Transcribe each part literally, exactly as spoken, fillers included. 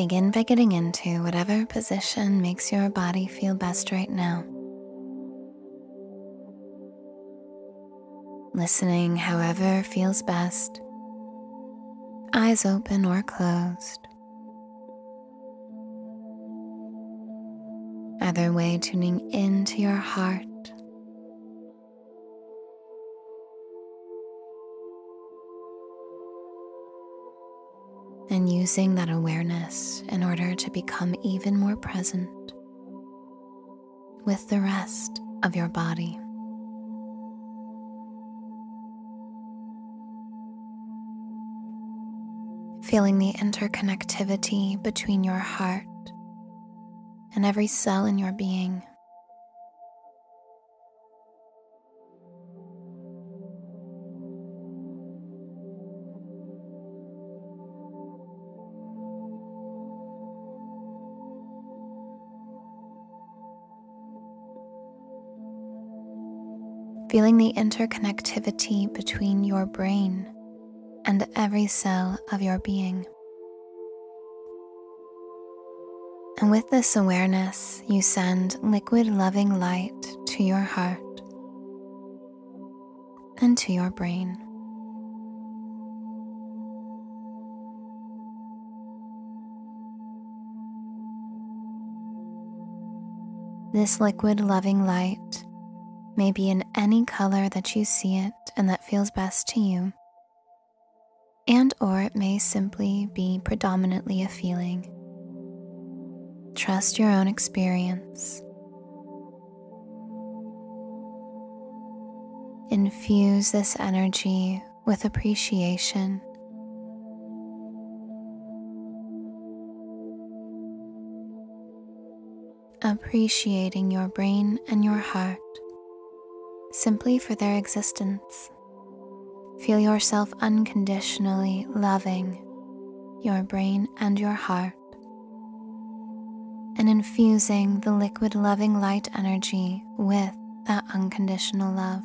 Begin by getting into whatever position makes your body feel best right now. Listening however feels best, eyes open or closed. Either way, tuning into your heart. And using that awareness in order to become even more present with the rest of your body. Feeling the interconnectivity between your heart and every cell in your being. Feeling the interconnectivity between your brain and every cell of your being. And with this awareness, you send liquid loving light to your heart and to your brain. This liquid loving light may be in any color that you see it and that feels best to you, and or it may simply be predominantly a feeling. Trust your own experience. Infuse this energy with appreciation, appreciating your brain and your heart simply for their existence. Feel yourself unconditionally loving your brain and your heart, and infusing the liquid loving light energy with that unconditional love.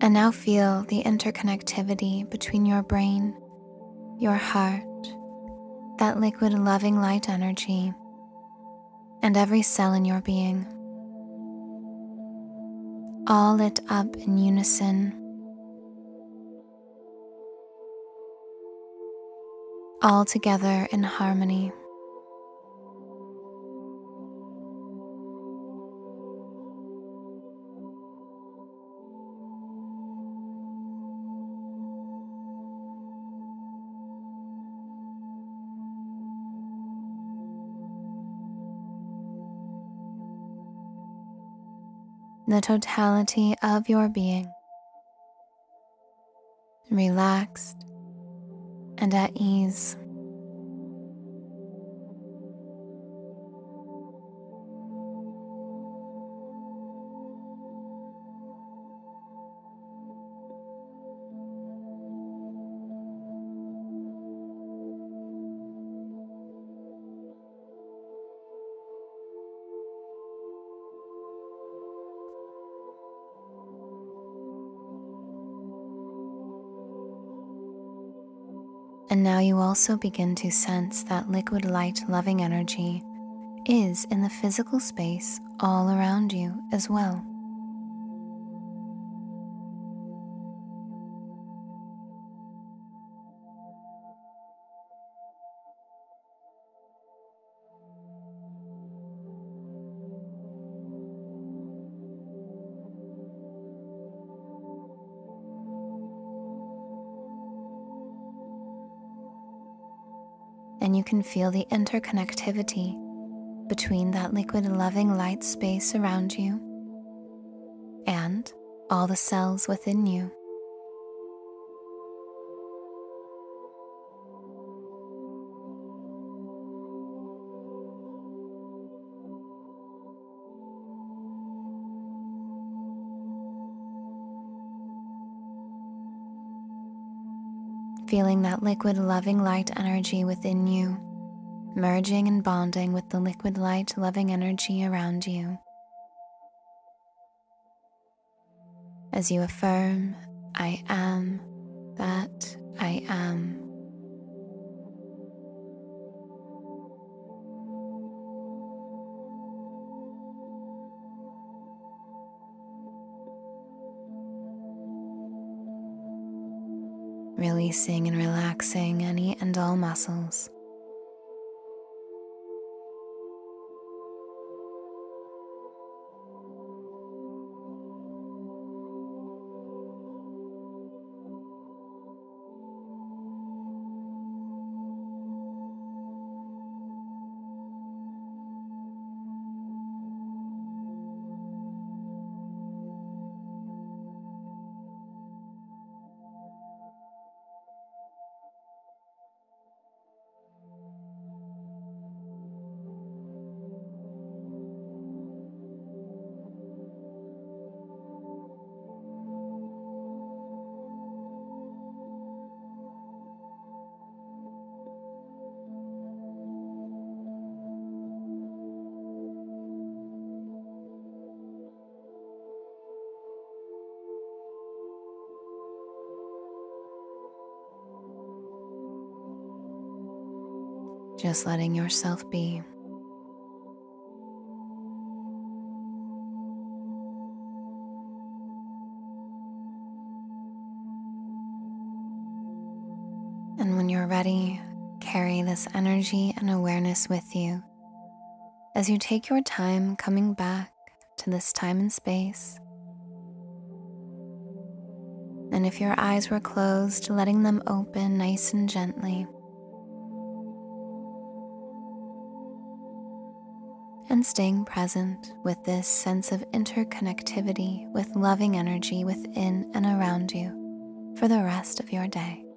And now feel the interconnectivity between your brain, your heart, that liquid loving light energy, and every cell in your being, all lit up in unison, all together in harmony. The totality of your being, relaxed and at ease. And now you also begin to sense that liquid light loving energy is in the physical space all around you as well. And you can feel the interconnectivity between that liquid loving light space around you and all the cells within you. Feeling that liquid loving light energy within you, merging and bonding with the liquid light-loving energy around you. As you affirm, I am that I am. Releasing and relaxing any and all muscles. Just letting yourself be. And when you're ready, carry this energy and awareness with you as you take your time coming back to this time and space. And if your eyes were closed, letting them open nice and gently. And staying present with this sense of interconnectivity with loving energy within and around you for the rest of your day.